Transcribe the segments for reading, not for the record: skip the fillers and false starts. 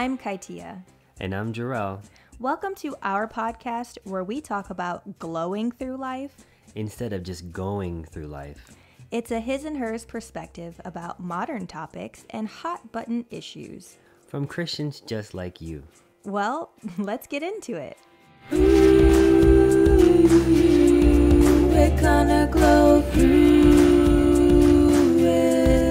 I'm Kytia. And I'm Jerrell. Welcome to our podcast where we talk about glowing through life instead of just going through life. It's a his and hers perspective about modern topics and hot button issues. From Christians just like you. Well, let's get into it. Ooh, we're gonna glow through it.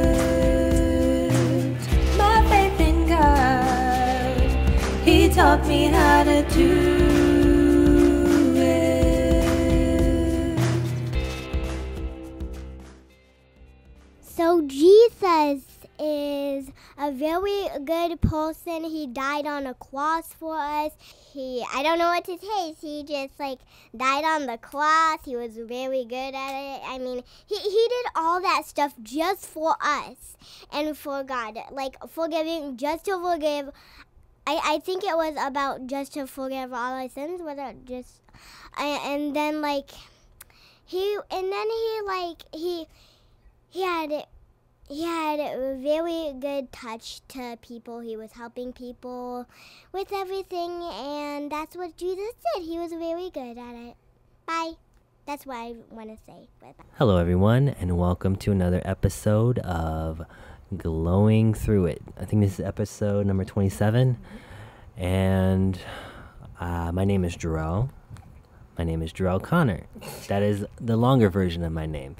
My faith in God, He taught me how to do it. So Jesus is a very good person. He died on a cross for us. I don't know what to say. He just died on the cross. He was very good at it. I mean, he did all that stuff just for us and for God. Forgiving, just to forgive. I think it was about just to forgive all our sins without just, and then he had a very good touch to people. He was helping people with everything, and that's what Jesus did. He was very good at it. Bye. That's what I want to say. Bye-bye. Hello, everyone, and welcome to another episode of Glowing Through It. I think this is episode number 27, and my name is Jerrell. My name is Jerrell Connor. That is the longer version of my name,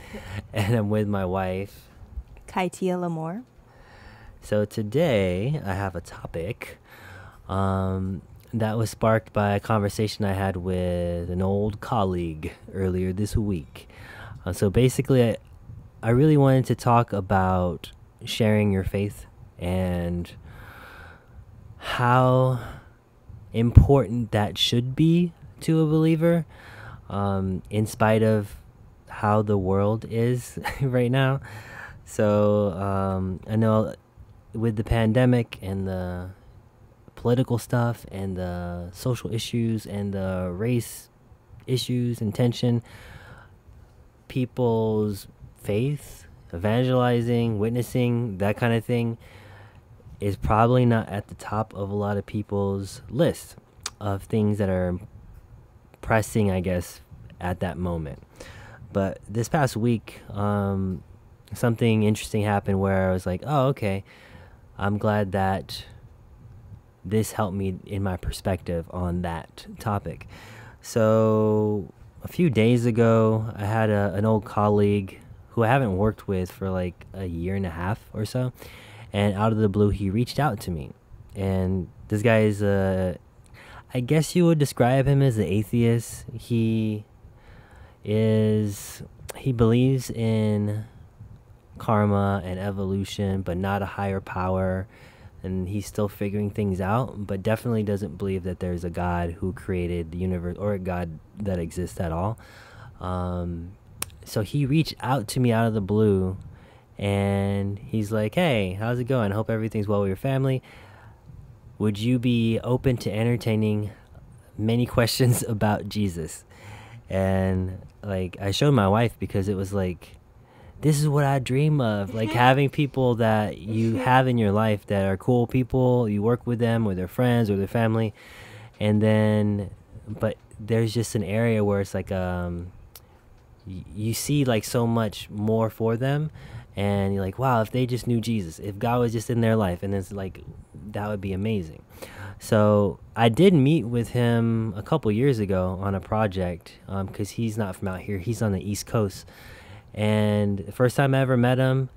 and I'm with my wife, Kytia L'amour. So today I have a topic that was sparked by a conversation I had with an old colleague earlier this week. So basically, I really wanted to talk about sharing your faith and how important that should be to a believer, in spite of how the world is right now. So I know with the pandemic and the political stuff and the social issues and the race issues and tension, people's faith, evangelizing, witnessing, that kind of thing is probably not at the top of a lot of people's list of things that are pressing, I guess, at that moment. But this past week, something interesting happened where I was like, oh, okay, I'm glad that this helped me in my perspective on that topic. So a few days ago, I had an old colleague who I haven't worked with for like a year and a half or so. And out of the blue, he reached out to me. And this guy is, I guess you would describe him as an atheist. He believes in karma and evolution, but not a higher power, and he's still figuring things out, but definitely doesn't believe that there's a God who created the universe or a God that exists at all. So he reached out to me out of the blue, and he's like, hey, how's it going? I hope everything's well with your family. Would you be open to entertaining many questions about Jesus? And I showed my wife, because it was this is what I dream of, having people that you have in your life that are cool people, you work with them or their friends or their family, and then, but there's just an area where it's you see so much more for them, and you're like, wow, if they just knew Jesus, if God was just in their life, and it's that would be amazing. So I did meet with him a couple years ago on a project, because he's not from out here, he's on the East Coast. And the first time I ever met him,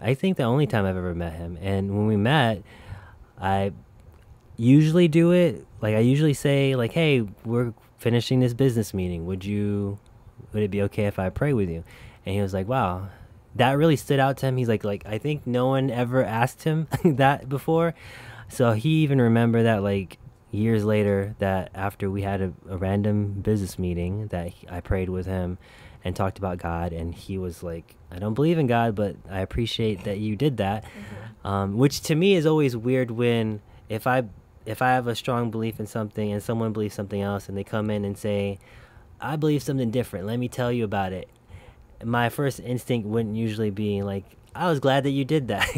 I think the only time I've ever met him. And when we met, I usually do it. I usually say, hey, we're finishing this business meeting. Would it be okay if I pray with you? And he was like, wow, that really stood out to him. He's like, I think no one ever asked him that before. So he even remembered that, years later, that after we had a random business meeting, that I prayed with him and talked about God, and he was like, I don't believe in God, but I appreciate that you did that. Mm-hmm. Which to me is always weird, when if I have a strong belief in something and someone believes something else, and they come in and say, I believe something different, let me tell you about it. My first instinct wouldn't usually be I was glad that you did that.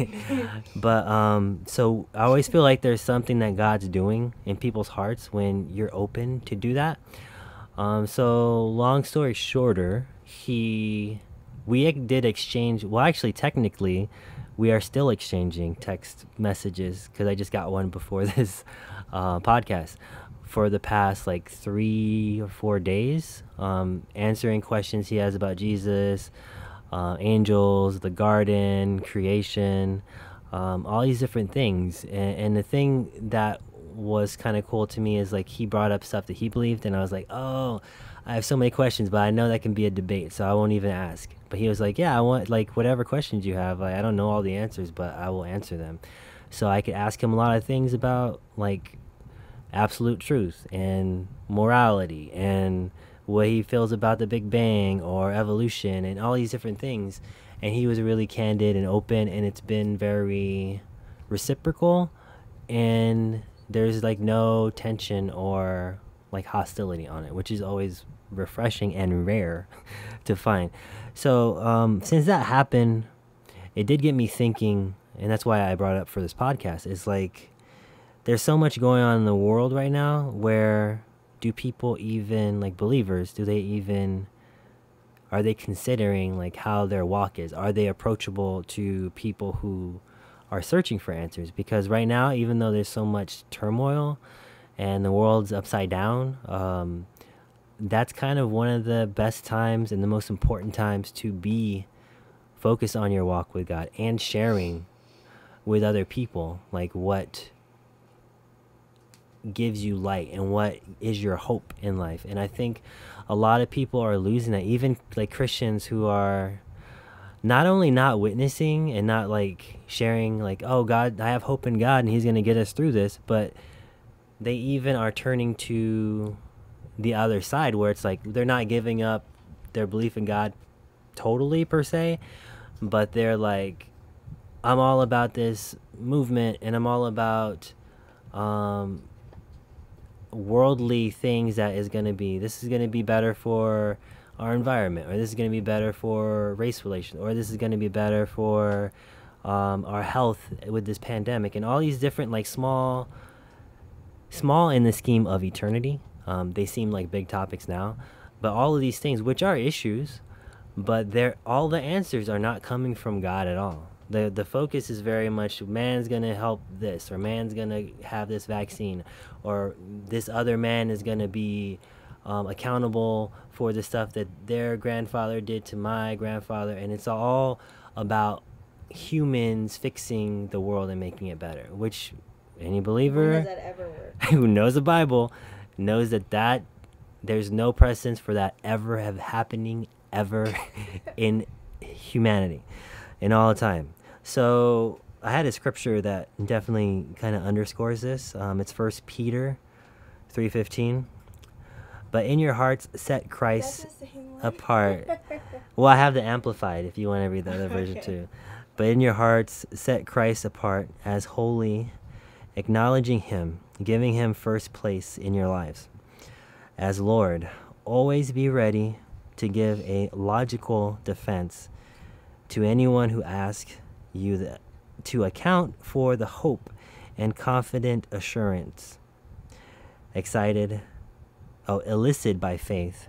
But so I always feel like there's something that God's doing in people's hearts when you're open to do that. So long story shorter, we did exchange. Well, actually, technically, we are still exchanging text messages because I just got one before this podcast for the past like 3 or 4 days, answering questions he has about Jesus, angels, the garden, creation, all these different things. And the thing that was kind of cool to me is like he brought up stuff that he believed, and I was like, oh, I have so many questions, but I know that can be a debate, so I won't even ask. But he was like, yeah, I want like whatever questions you have. Like, I don't know all the answers, but I will answer them. So I could ask him a lot of things about like absolute truth and morality and what he feels about the Big Bang or evolution and all these different things. And he was really candid and open, and it's been very reciprocal, and there's like no tension or like hostility on it, which is always refreshing and rare to find. So since that happened, it did get me thinking, and that's why I brought it up for this podcast. It's like there's so much going on in the world right now where do people even, like believers, are they considering like how their walk is? Are they approachable to people who are searching for answers? Because right now, even though there's so much turmoil and the world's upside down, that's kind of one of the best times and the most important times to be focused on your walk with God and sharing with other people like what gives you light and what is your hope in life. And I think a lot of people are losing that, even like Christians who are not only not witnessing and not like sharing like, oh, God, I have hope in God and he's going to get us through this, but they even are turning to the other side where it's like they're not giving up their belief in God totally per se, but they're like, I'm all about this movement and I'm all about worldly things that is going to be, this is going to be better for our environment, or this is going to be better for race relations, or this is going to be better for our health with this pandemic, and all these different like small in the scheme of eternity, they seem like big topics now, but all of these things, which are issues, but they're all, the answers are not coming from God at all. The focus is very much man's going to help this, or man's going to have this vaccine, or this other man is going to be accountable for the stuff that their grandfather did to my grandfather. And it's all about humans fixing the world and making it better, which any believer who knows that ever works, who knows the Bible knows that there's no precedence for that ever happening ever in humanity and all the time. So I had a scripture that definitely kind of underscores this. It's 1 Peter 3:15. But in your hearts set Christ apart. Well, I have the Amplified if you want to read the other version too. But in your hearts set Christ apart as holy, acknowledging him, giving him first place in your lives. As Lord, always be ready to give a logical defense to anyone who asks you to account for the hope and confident assurance elicited by faith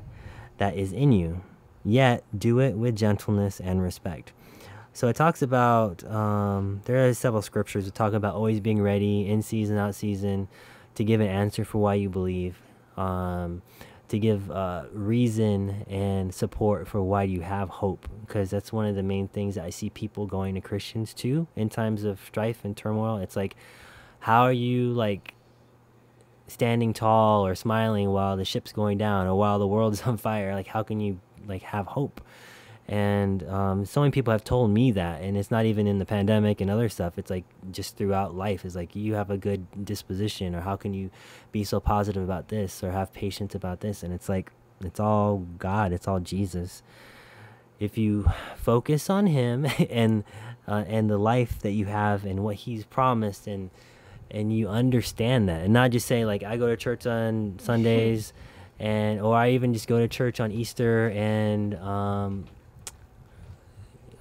that is in you, yet do it with gentleness and respect. So it talks about, there are several scriptures that talk about always being ready, in season, out season, to give an answer for why you believe, to give reason and support for why you have hope, because that's one of the main things that I see people going to Christians too in times of strife and turmoil. It's like, how are you like standing tall or smiling while the ship's going down or while the world's on fire? Like, how can you like have hope? And so many people have told me that, and it's not even in the pandemic and other stuff, it's like just throughout life, is like, you have a good disposition, or how can you be so positive about this, or have patience about this? And it's like, it's all God, it's all Jesus. If you focus on him and the life that you have and what he's promised, and you understand that, and not just say like, I go to church on Sundays, or I even just go to church on Easter and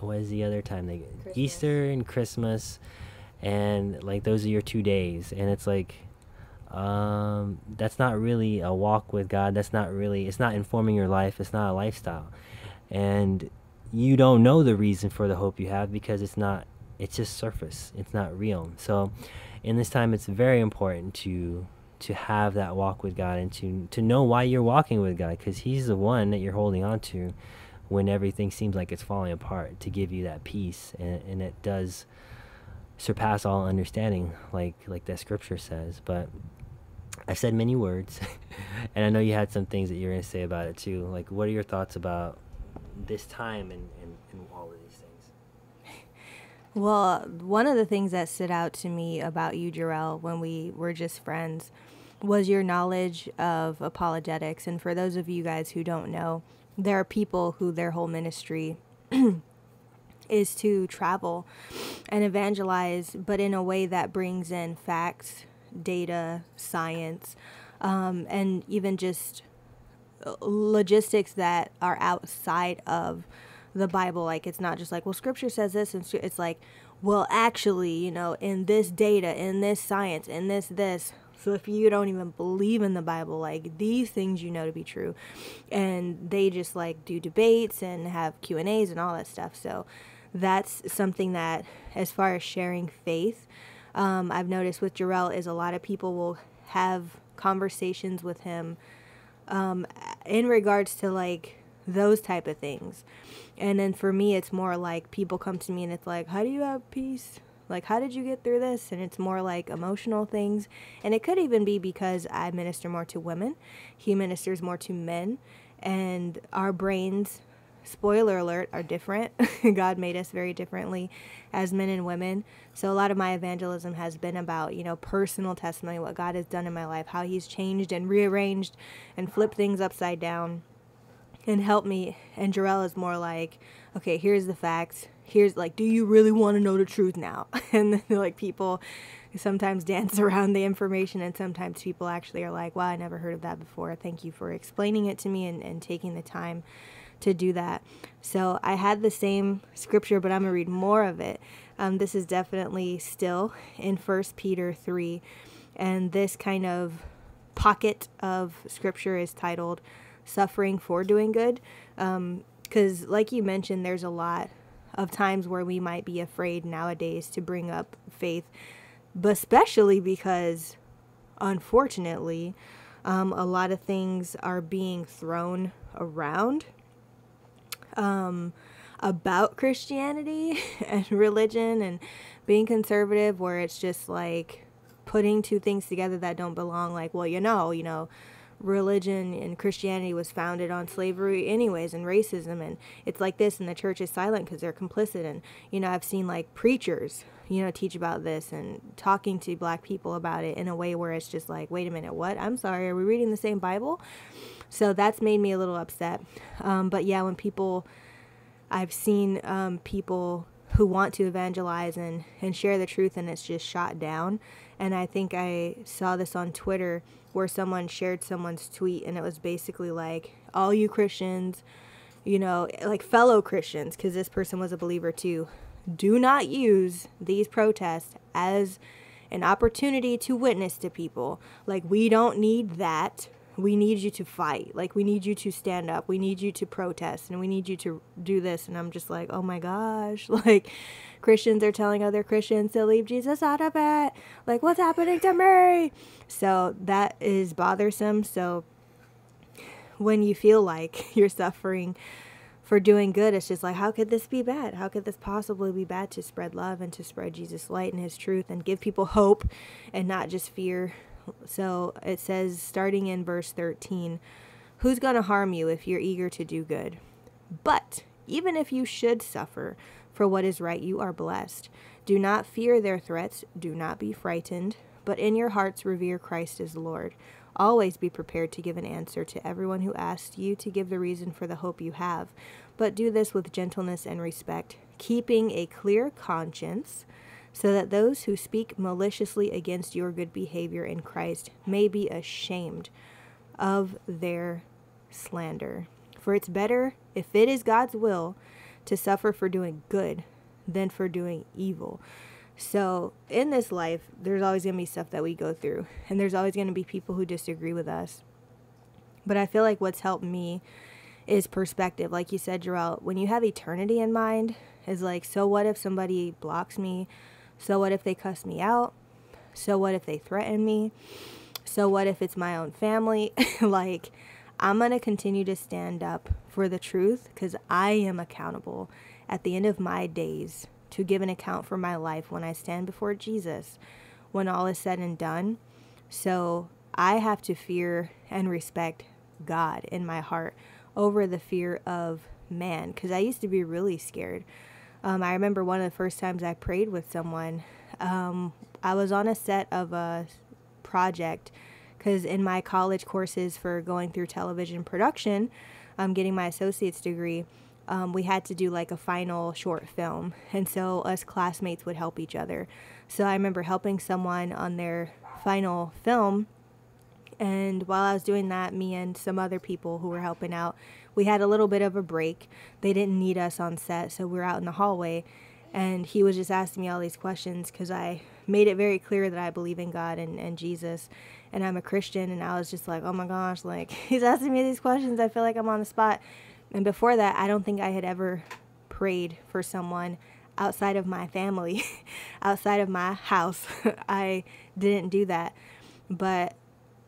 what is the other time they get? Christmas. Easter and Christmas, and like those are your 2 days, and it's like, that's not really a walk with God. That's not really, it's not informing your life. It's not a lifestyle. And you don't know the reason for the hope you have because it's not, it's just surface. It's not real. So in this time, it's very important to have that walk with God and to know why you're walking with God, because he's the one that you're holding on to when everything seems like it's falling apart, to give you that peace. And it does surpass all understanding, like that scripture says. But I've said many words, and I know you had some things that you were going to say about it too. Like, what are your thoughts about this time and all of these things? Well, one of the things that stood out to me about you, Jerrell, when we were just friends, was your knowledge of apologetics. And for those of you guys who don't know, there are people who their whole ministry is to travel and evangelize, but in a way that brings in facts, data, science, and even just logistics that are outside of the Bible. Like, it's not just like, well, scripture says this, and it's like, well, actually, you know, in this data, in this science, in this. So if you don't even believe in the Bible, like, these things you know to be true. And they just like do debates and have Q&As and all that stuff. So that's something that, as far as sharing faith, I've noticed with Jerrell is a lot of people will have conversations with him in regards to like those type of things. And then for me, it's more like people come to me and it's like, how do you have peace? Like, how did you get through this? And it's more like emotional things. And it could even be because I minister more to women. He ministers more to men. And our brains, spoiler alert, are different. God made us very differently as men and women. So a lot of my evangelism has been about, you know, personal testimony, what God has done in my life, how he's changed and rearranged and flipped things upside down and helped me. And Jerrell is more like, okay, here's the facts. Here's like, do you really want to know the truth now? And then like people sometimes dance around the information, and sometimes people actually are like, wow, I never heard of that before. Thank you for explaining it to me and taking the time to do that. So I had the same scripture, but I'm going to read more of it. This is definitely still in 1 Peter 3. And this kind of pocket of scripture is titled Suffering for Doing Good. Because like you mentioned, there's a lot of times where we might be afraid nowadays to bring up faith, but especially because, unfortunately, a lot of things are being thrown around about Christianity and religion and being conservative, where it's just like putting two things together that don't belong. Like, well, you know, religion and Christianity was founded on slavery anyways, and racism, and it's like this, and the church is silent because they're complicit. And, you know, I've seen like preachers, you know, teach about this and talking to black people about it in a way where it's just like, wait a minute, what? I'm sorry, are we reading the same Bible? So that's made me a little upset. But yeah, when people, I've seen people who want to evangelize and share the truth, and it's just shot down. And I think I saw this on Twitter where someone shared someone's tweet, and it was basically like, all you Christians, you know, like fellow Christians, because this person was a believer too, do not use these protests as an opportunity to witness to people. Like, we don't need that. We need you to fight. Like, we need you to stand up. We need you to protest, and we need you to do this. And I'm just like, oh my gosh, like, Christians are telling other Christians to leave Jesus out of it. Like, what's happening to me? So that is bothersome. So when you feel like you're suffering for doing good, it's just like, how could this be bad? How could this possibly be bad, to spread love and to spread Jesus' light and his truth and give people hope and not just fear? So it says, starting in verse 13, who's going to harm you if you're eager to do good? But even if you should suffer for what is right, you are blessed. Do not fear their threats. Do not be frightened. But in your hearts, revere Christ as Lord. Always be prepared to give an answer to everyone who asks you to give the reason for the hope you have. But do this with gentleness and respect, keeping a clear conscience, so that those who speak maliciously against your good behavior in Christ may be ashamed of their slander. For it's better, if it is God's will, to suffer for doing good than for doing evil. So in this life, there's always going to be stuff that we go through, and there's always going to be people who disagree with us. But I feel like what's helped me is perspective. Like you said, Jerrell, when you have eternity in mind, is like, so what if somebody blocks me? So what if they cuss me out? So what if they threaten me? So what if it's my own family? Like, I'm going to continue to stand up for the truth, because I am accountable at the end of my days to give an account for my life when I stand before Jesus, when all is said and done. So I have to fear and respect God in my heart over the fear of man, because I used to be really scared. I remember one of the first times I prayed with someone, I was on a set of a project, because in my college courses for going through television production, getting my associate's degree, we had to do like a final short film. And so us classmates would help each other. So I remember helping someone on their final film. And while I was doing that, me and some other people who were helping out, we had a little bit of a break. They didn't need us on set, so we were out in the hallway. And he was just asking me all these questions, because I made it very clear that I believe in God and Jesus, and I'm a Christian. And I was just like, oh my gosh, like, he's asking me these questions. I feel like I'm on the spot. And before that, I don't think I had ever prayed for someone outside of my family, outside of my house. I didn't do that. But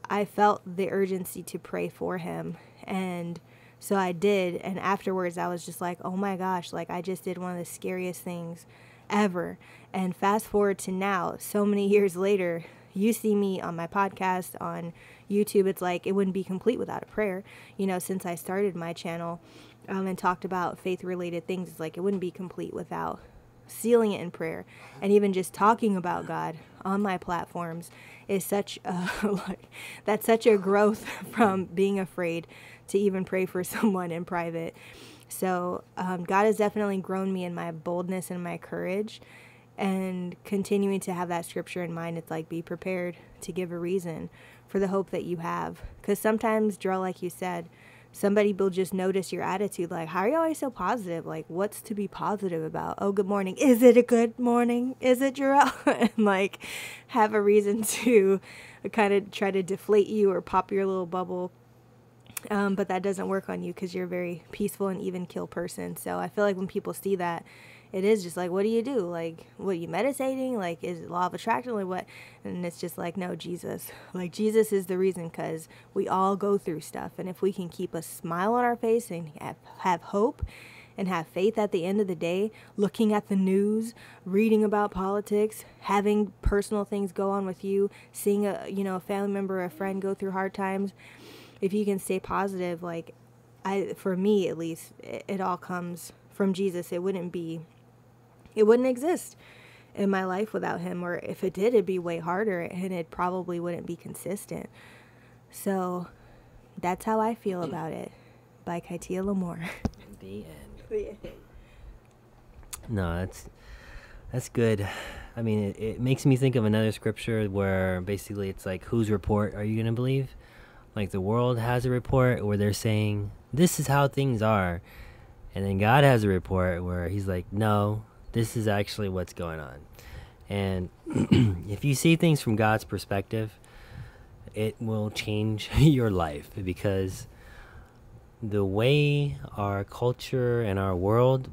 I felt the urgency to pray for him. And so I did. And afterwards, I was just like, oh my gosh, like, I just did one of the scariest things ever. And fast forward to now, so many years later, you see me on my podcast, on YouTube. It's like, it wouldn't be complete without a prayer. You know, since I started my channel and talked about faith-related things, it's like, it wouldn't be complete without sealing it in prayer. And even just talking about God on my platforms is such a, like, that's such a growth from being afraid to even pray for someone in private. So God has definitely grown me in my boldness and my courage, and continuing to have that scripture in mind. It's like, be prepared to give a reason for the hope that you have. Because sometimes, Jerrell, like you said, somebody will just notice your attitude. Like, how are you always so positive? Like, what's to be positive about? Oh, good morning. Is it a good morning? Is it, Jerrell? And like, have a reason to kind of try to deflate you or pop your little bubble. But that doesn't work on you, because you're a very peaceful and even keel person. So I feel like when people see that, it is just like, what do you do? Like, what, are you meditating? Like, is it law of attraction? Like, what? And it's just like, no, Jesus. Like, Jesus is the reason, because we all go through stuff. And if we can keep a smile on our face and have hope and have faith at the end of the day, looking at the news, reading about politics, having personal things go on with you, seeing a, you know, a family member or a friend go through hard times, if you can stay positive, like, for me at least, it all comes from Jesus. It wouldn't exist in my life without him. Or if it did, it'd be way harder, and it probably wouldn't be consistent. So that's how I feel about it. By Kytia L'amour. The end. No, that's good. I mean, it makes me think of another scripture where basically it's like, whose report are you going to believe? Like, the world has a report where they're saying, this is how things are. And then God has a report where he's like, no, this is actually what's going on. And if you see things from God's perspective, it will change your life, because the way our culture and our world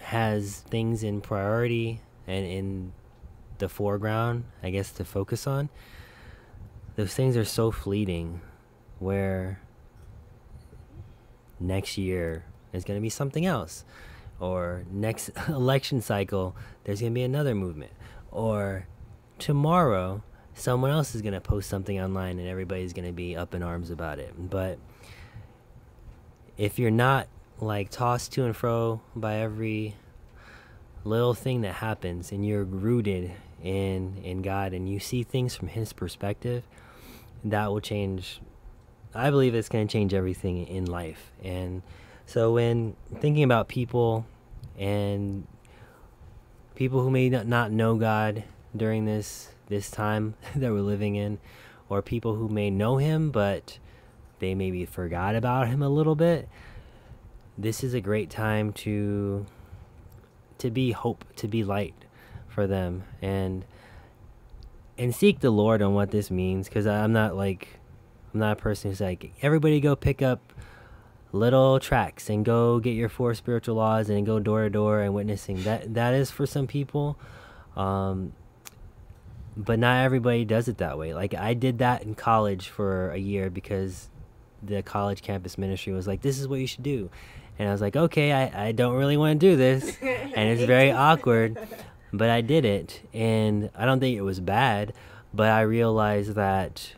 has things in priority and in the foreground, I guess, to focus on, those things are so fleeting, where next year is going to be something else. Or next election cycle, there's going to be another movement. Or tomorrow, someone else is going to post something online and everybody's going to be up in arms about it. But if you're not, like, tossed to and fro by every little thing that happens, and you're rooted in God, and you see things from his perspective, that will change. I believe it's going to change everything in life. And so when thinking about people, and people who may not know God during this time that we're living in, or people who may know him but they maybe forgot about him a little bit, this is a great time to be hope, to be light for them, and seek the Lord on what this means, because I'm not a person who's like, everybody go pick up little tracts and go get your 4 spiritual laws and go door to door and witnessing. That is for some people, but not everybody does it that way. Like, I did that in college for a year because the college campus ministry was like, this is what you should do. And I was like, okay, I don't really want to do this. And it's very awkward, but I did it. And I don't think it was bad, but I realized that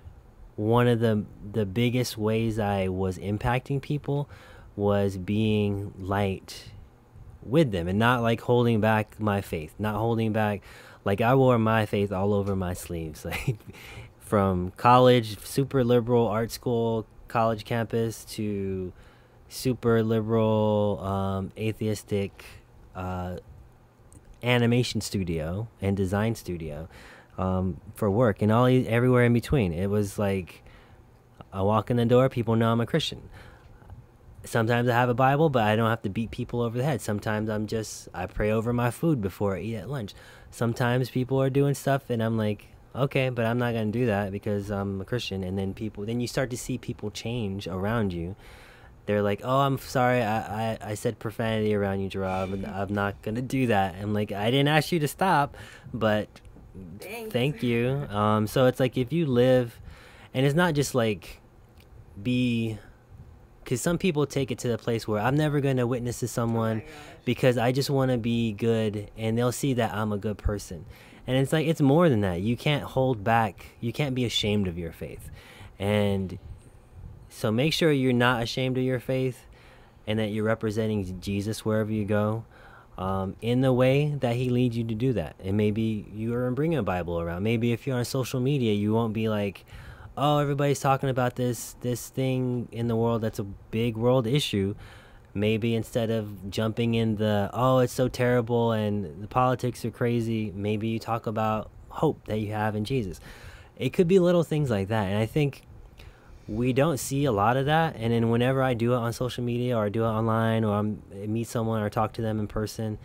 one of the biggest ways I was impacting people was being light with them and not like holding back my faith, not holding back. Like, I wore my faith all over my sleeves, like from college, super liberal art school, college campus, to super liberal atheistic animation studio and design studio for work, and everywhere in between. It was like, I walk in the door, people know I'm a Christian. Sometimes I have a Bible, but I don't have to beat people over the head. Sometimes I pray over my food before I eat at lunch. Sometimes people are doing stuff and I'm like, okay, but I'm not going to do that because I'm a Christian. And then then you start to see people change around you. They're like, oh, I'm sorry, I said profanity around you, Jerrell, and I'm not going to do that. I'm like, I didn't ask you to stop, but thank you. So it's like, if you live, and it's not just like because some people take it to the place where I'm never going to witness to someone because I just want to be good, and they'll see that I'm a good person. And it's like, it's more than that. You can't hold back. You can't be ashamed of your faith. And so make sure you're not ashamed of your faith and that you're representing Jesus wherever you go, in the way that he leads you to do that. And maybe you are bringing a Bible around. Maybe if you're on social media, you won't be like, oh, everybody's talking about this thing in the world that's a big world issue. Maybe instead of jumping in the, oh, it's so terrible and the politics are crazy, maybe you talk about hope that you have in Jesus. It could be little things like that. And I think we don't see a lot of that. And then whenever I do it on social media, or I do it online, or I meet someone or talk to them in person,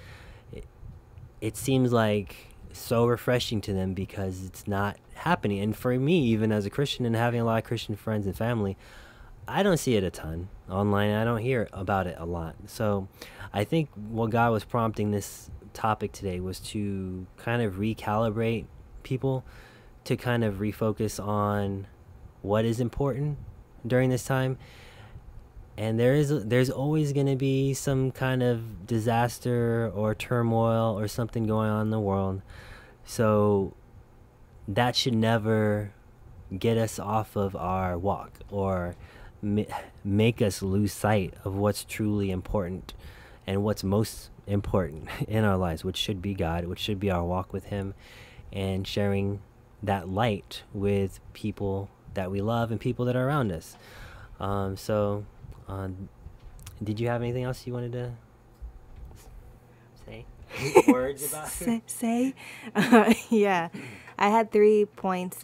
it seems like so refreshing to them because it's not happening. And for me, even as a Christian and having a lot of Christian friends and family, I don't see it a ton online. I don't hear about it a lot. So I think what God was prompting this topic today was to kind of recalibrate people, to kind of refocus on what is important during this time. And there's always going to be some kind of disaster or turmoil or something going on in the world. So that should never get us off of our walk or make us lose sight of what's truly important and what's most important in our lives, which should be God, which should be our walk with him, and sharing that light with people that we love and people that are around us. Did you have anything else you wanted to say? Words about it? Say? Yeah. I had 3 points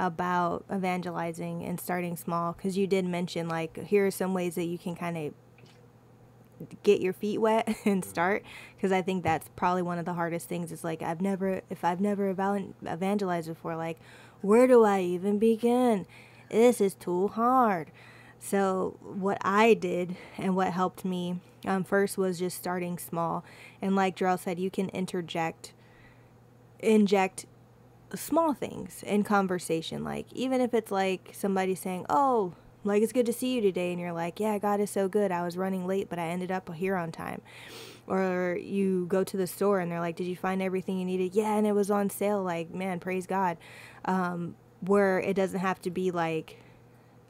about evangelizing and starting small, because you did mention, like, here are some ways that you can kind of get your feet wet and start, because I think that's probably one of the hardest things. Is like, if I've never evangelized before, like, where do I even begin? This is too hard. So what I did and what helped me first was just starting small. And like Jerrell said, you can inject small things in conversation. Like, even if it's like somebody saying, oh, like, it's good to see you today, and you're like, yeah, God is so good, I was running late but I ended up here on time. Or you go to the store and they're like, did you find everything you needed? Yeah, and it was on sale, like, man, praise God. Where it doesn't have to be like,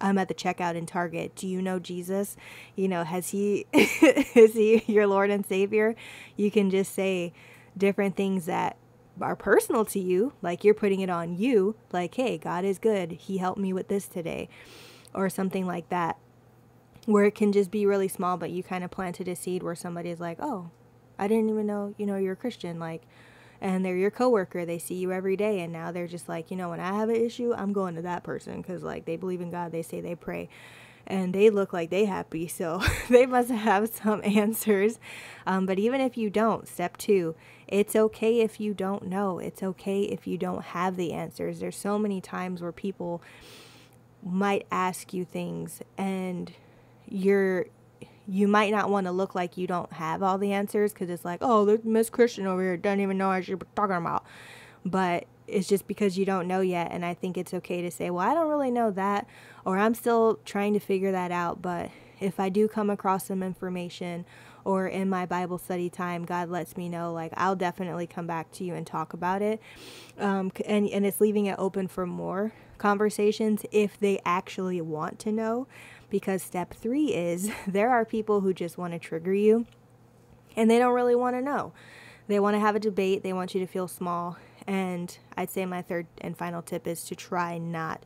I'm at the checkout in Target, do you know Jesus? You know, has he is he your Lord and Savior? You can just say different things that are personal to you, like you're putting it on you, like, hey, God is good, he helped me with this today, or something like that, where it can just be really small, but you kind of planted a seed where somebody's like, oh, I didn't even know, you know, you're a Christian, like, and they're your coworker, they see you every day, and now they're just like, you know, when I have an issue, I'm going to that person, because, like, they believe in God, they say they pray, and they look like they happy, so they must have some answers. But even if you don't, step 2, it's okay if you don't know. It's okay if you don't have the answers. There's so many times where people might ask you things and you might not want to look like you don't have all the answers, because it's like, oh, Miss Christian over here doesn't even know what she's talking about. But it's just because you don't know yet, and I think it's okay to say, well, I don't really know that, or I'm still trying to figure that out, but if I do come across some information or in my Bible study time, God lets me know, like, I'll definitely come back to you and talk about it. And it's leaving it open for more conversations if they actually want to know. Because step 3 is, there are people who just want to trigger you and they don't really want to know. They want to have a debate. They want you to feel small. And I'd say my third and final tip is to try not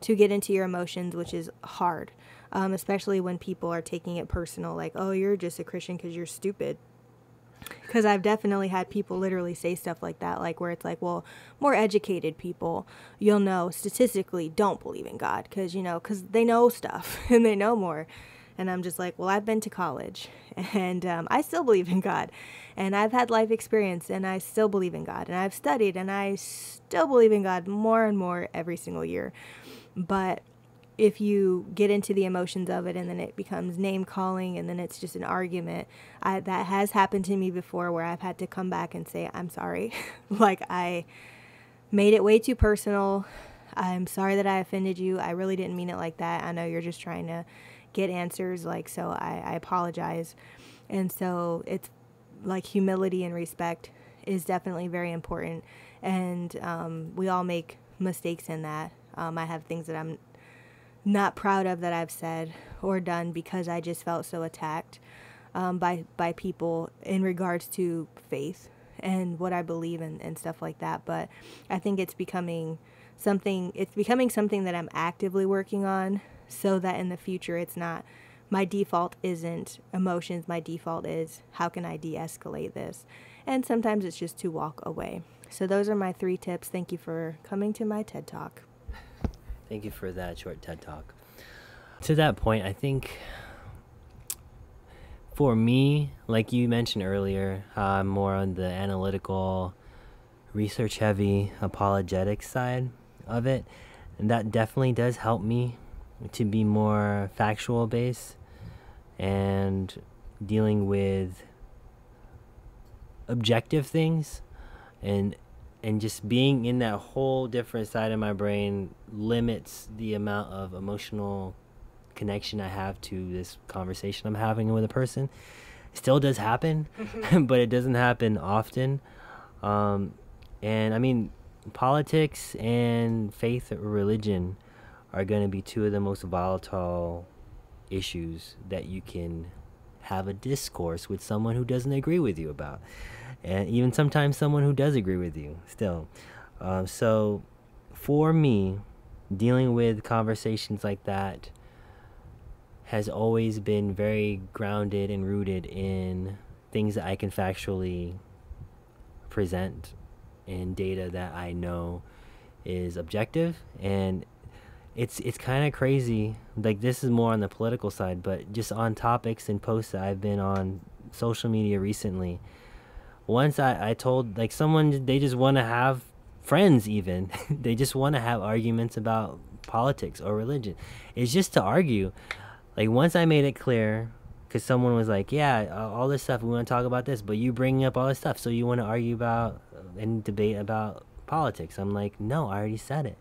to get into your emotions, which is hard, especially when people are taking it personal. Like, oh, you're just a Christian because you're stupid. Because I've definitely had people literally say stuff like that, like where it's like, well, more educated people, you'll know statistically don't believe in God because, you know, because they know stuff and they know more. And I'm just like, well, I've been to college and I still believe in God, and I've had life experience and I still believe in God, and I've studied and I still believe in God more and more every single year. But if you get into the emotions of it and then it becomes name calling and then it's just an argument, that has happened to me before where I've had to come back and say, I'm sorry. Like, I made it way too personal. I'm sorry that I offended you. I really didn't mean it like that. I know you're just trying to get answers. Like, so I apologize. And so it's like, humility and respect is definitely very important. And we all make mistakes in that. I have things that I'm not proud of that I've said or done because I just felt so attacked by people in regards to faith and what I believe in and stuff like that. But I think it's becoming something that I'm actively working on, so that in the future it's not, my default isn't emotions, my default is, how can I de-escalate this? And sometimes it's just to walk away. So those are my 3 tips. Thank you for coming to my TED Talk. Thank you for that short TED Talk. To that point, I think for me, like you mentioned earlier, I'm more on the analytical, research-heavy, apologetic side of it. And that definitely does help me to be more factual-based and dealing with objective things, and just being in that whole different side of my brain limits the amount of emotional connection I have to this conversation I'm having with a person. It still does happen, but it doesn't happen often. And I mean, politics and faith or religion are going to be 2 of the most volatile issues that you can have a discourse with someone who doesn't agree with you about. And even sometimes someone who does agree with you still. So for me, dealing with conversations like that has always been very grounded and rooted in things that I can factually present and data that I know is objective. And it's kind of crazy. Like, this is more on the political side, but just on topics and posts that I've been on social media recently, once I told, like, someone, they just want to have friends even. They just want to have arguments about politics or religion. It's just to argue. Like, once I made it clear, because someone was like, yeah, all this stuff, we want to talk about this, but you bringing up all this stuff, so you want to argue about and debate about politics. I'm like, no, I already said it.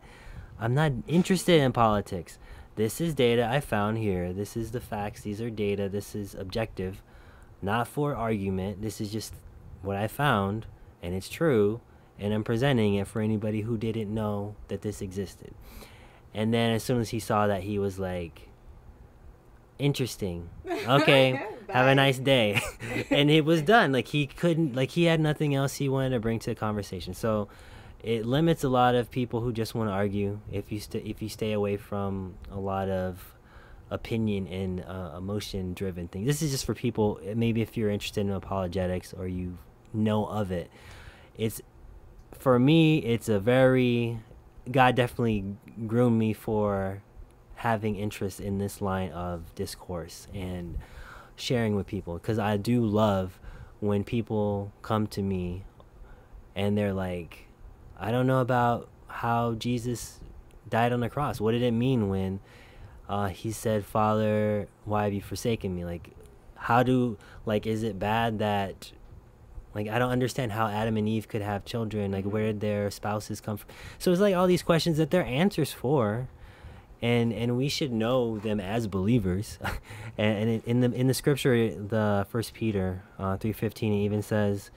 I'm not interested in politics. This is data I found here. This is the facts. These are data. This is objective, not for argument. This is just what I found, and it's true, and I'm presenting it for anybody who didn't know that this existed. And then as soon as he saw that, he was like, interesting. Okay, have a nice day. And it was done. Like, he couldn't, like, he had nothing else he wanted to bring to the conversation. So it limits a lot of people who just want to argue if you stay away from a lot of opinion and emotion driven things. This is just for people, maybe if you're interested in apologetics or you know of it. It's, for me, it's a very, God definitely groomed me for having interest in this line of discourse and sharing with people, because I do love when people come to me and they're like, I don't know about how Jesus died on the cross. What did it mean when he said, Father, why have you forsaken me? Like, how do, like, is it bad that, like, I don't understand how Adam and Eve could have children. Like, where did their spouses come from? So it's like all these questions that there are answers for, and we should know them as believers. And in the scripture, the 1 Peter 3:15 even says,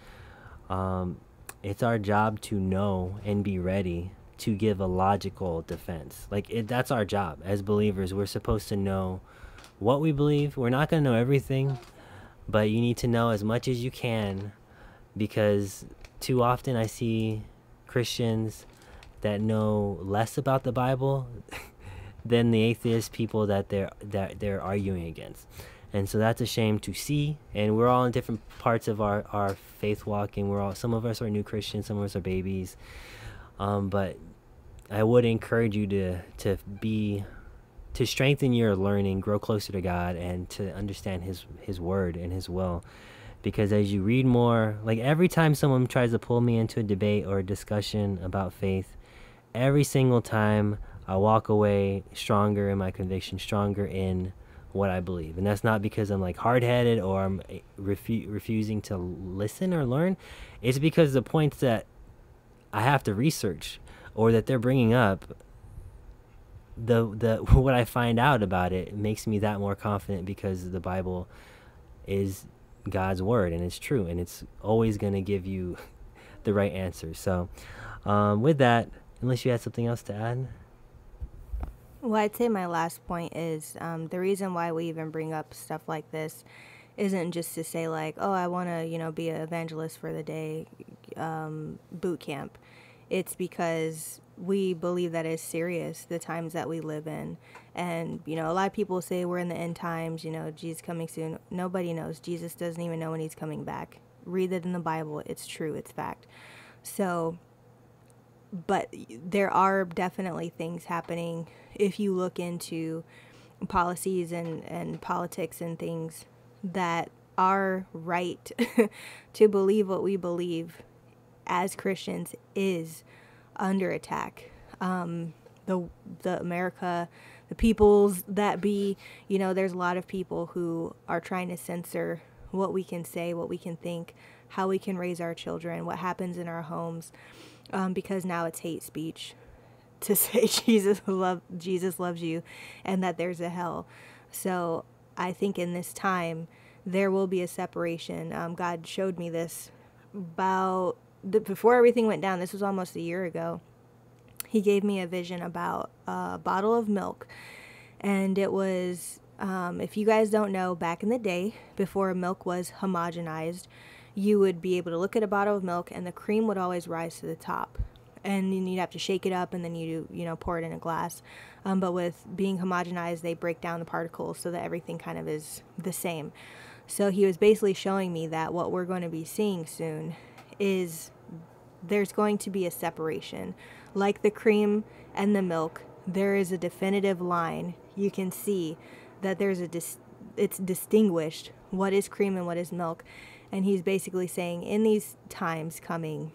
it's our job to know and be ready to give a logical defense. Like, that's our job as believers. We're supposed to know what we believe. We're not going to know everything, but you need to know as much as you can, because too often I see Christians that know less about the Bible than the atheist people that they're arguing against. And so that's a shame to see. And we're all in different parts of our faith walk, and some of us are new Christians, some of us are babies. But I would encourage you to strengthen your learning, grow closer to God, and to understand His word and His will. Because as you read more, like every time someone tries to pull me into a debate or a discussion about faith, every single time I walk away stronger in my conviction, stronger in what I believe. And that's not because I'm like hard-headed or I'm refusing to listen or learn. It's because the points that I have to research or that they're bringing up, what I find out about it makes me that more confident, because the Bible is God's word and it's true, and it's always going to give you the right answer. So with that, unless you had something else to add. Well, I'd say my last point is the reason why we even bring up stuff like this isn't just to say like, oh, I want to, you know, be an evangelist for the day boot camp. It's because we believe that it's serious, the times that we live in. And, you know, a lot of people say we're in the end times, you know, Jesus coming soon. Nobody knows. Jesus doesn't even know when he's coming back. Read it in the Bible. It's true. It's fact. So, but there are definitely things happening if you look into policies and politics and things that our right to believe what we believe as Christians is under attack. The America, the peoples that be, you know, there's a lot of people who are trying to censor what we can say, what we can think, how we can raise our children, what happens in our homes, because now it's hate speech to say Jesus loves you and that there's a hell. So I think in this time there will be a separation. God showed me this about before everything went down. This was almost a year ago. He gave me a vision about a bottle of milk, and it was if you guys don't know, back in the day before milk was homogenized, you would be able to look at a bottle of milk and the cream would always rise to the top. And then you'd have to shake it up, and then you know, pour it in a glass. But with being homogenized, they break down the particles so that everything kind of is the same. So he was basically showing me that what we're going to be seeing soon is there's going to be a separation. Like the cream and the milk, there is a definitive line. You can see that there's it's distinguished what is cream and what is milk. And he's basically saying in these times coming,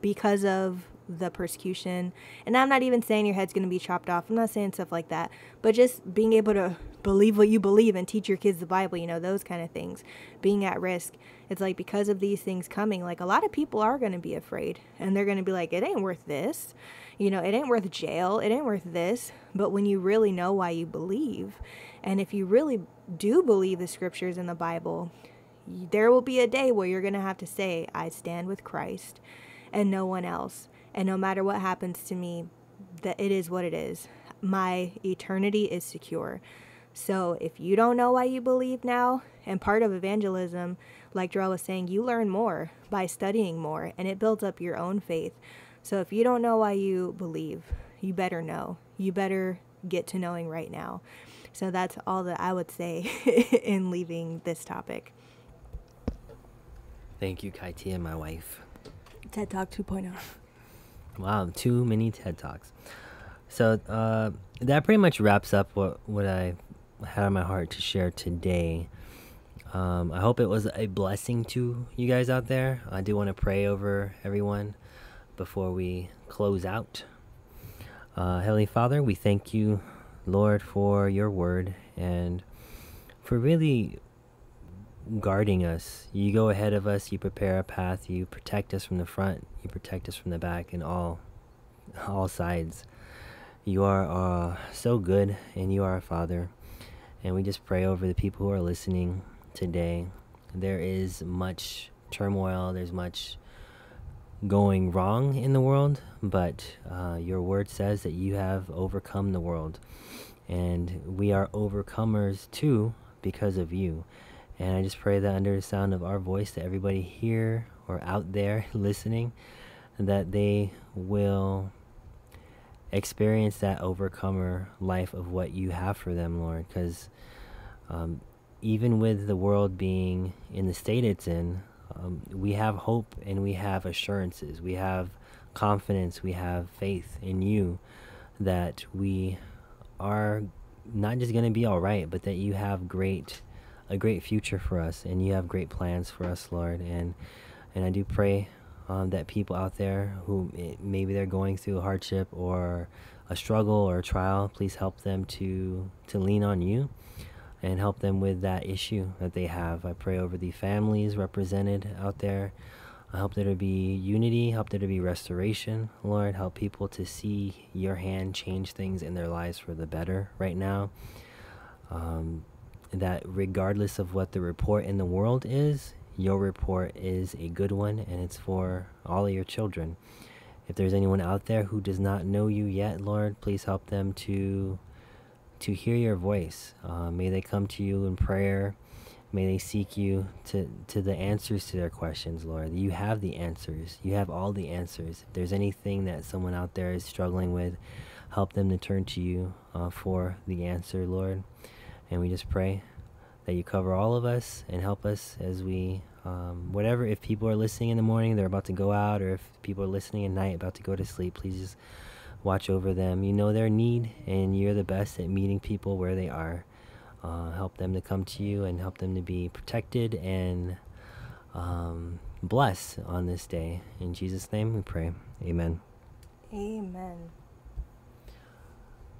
because of the persecution, and I'm not even saying your head's going to be chopped off, I'm not saying stuff like that, but just being able to believe what you believe and teach your kids the Bible, you know, those kind of things, being at risk. It's like, because of these things coming, like a lot of people are going to be afraid, and they're going to be like, it ain't worth this, you know, it ain't worth jail, it ain't worth this. But when you really know why you believe, and if you really do believe the scriptures in the Bible, there will be a day where you're going to have to say, I stand with Christ and no one else. And no matter what happens to me, that it is what it is. My eternity is secure. So if you don't know why you believe now, and part of evangelism, like Jerrell was saying, you learn more by studying more, and it builds up your own faith. So if you don't know why you believe, you better know. You better get to knowing right now. So that's all that I would say in leaving this topic. Thank you, Kytia, my wife. TED Talk 2.0. Wow, too many TED Talks. So that pretty much wraps up what I had on my heart to share today. I hope it was a blessing to you guys out there. I do want to pray over everyone before we close out. Heavenly Father, we thank you, Lord, for your word and for really guarding us. You go ahead of us, you prepare a path, you protect us from the front, you protect us from the back and all sides. You are so good, and you are our Father. And we just pray over the people who are listening today. There is much turmoil, there's much going wrong in the world, but your word says that you have overcome the world, and we are overcomers too because of you. And I just pray that under the sound of our voice, that everybody here or out there listening, that they will experience that overcomer life of what you have for them, Lord, because even with the world being in the state it's in, we have hope and we have assurances, we have confidence, we have faith in you, that we are not just going to be all right, but that you have a great future for us, and you have great plans for us, Lord. And I do pray that people out there who maybe they're going through a hardship or a struggle or a trial, please help them to lean on you and help them with that issue that they have. I pray over the families represented out there. I hope there to be unity, help there to be restoration. Lord, help people to see your hand change things in their lives for the better right now. That regardless of what the report in the world is, your report is a good one, and it's for all of your children. If there's anyone out there who does not know you yet, Lord, please help them to hear your voice. May they come to you in prayer. May they seek you to the answers to their questions, Lord. You have the answers. You have all the answers. If there's anything that someone out there is struggling with, help them to turn to you for the answer, Lord. And we just pray that you cover all of us and help us as we, whatever, if people are listening in the morning, they're about to go out, or if people are listening at night, about to go to sleep, please just watch over them. You know their need, and you're the best at meeting people where they are. Help them to come to you and help them to be protected and blessed on this day. In Jesus' name we pray. Amen. Amen.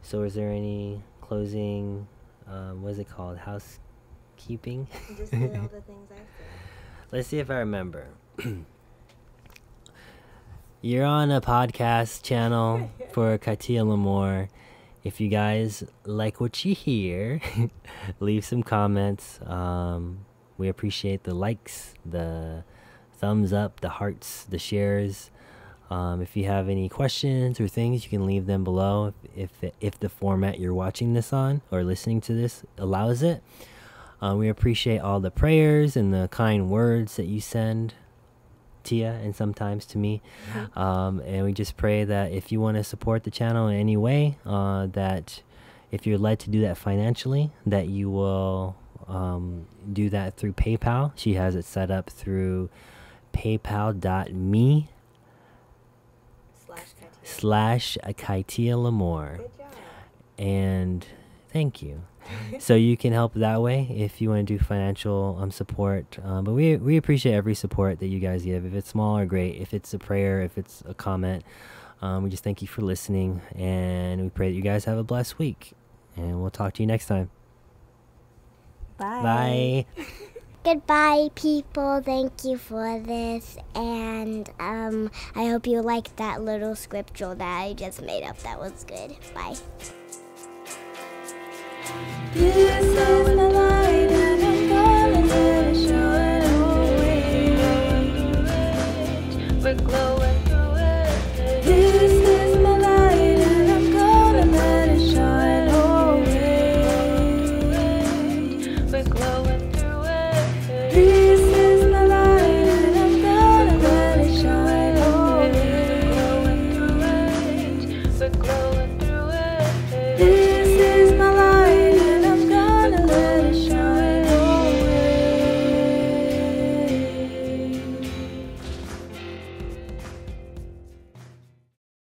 So is there any closing, what is it called? Housekeeping? Just did all the things I said. Let's see if I remember. You're on a podcast channel for Kytia L'amour. If you guys like what you hear, leave some comments. We appreciate the likes, the thumbs up, the hearts, the shares. If you have any questions or things, you can leave them below if the format you're watching this on or listening to this allows it. We appreciate all the prayers and the kind words that you send Tia and sometimes to me. And we just pray that if you want to support the channel in any way, that if you're led to do that financially, that you will do that through PayPal. She has it set up through paypal.me/Kytia L'amour. And thank you. So you can help that way if you want to do financial support. But we appreciate every support that you guys give. If it's small or great, if it's a prayer, if it's a comment, we just thank you for listening. And we pray that you guys have a blessed week. And we'll talk to you next time. Bye. Bye. Goodbye, people. Thank you for this. And I hope you liked that little scripture that I just made up. That was good. Bye. This is the light and I'm gonna let it shine away. We're glowing through it. This is my light and I'm gonna let it shine away. We're glowing.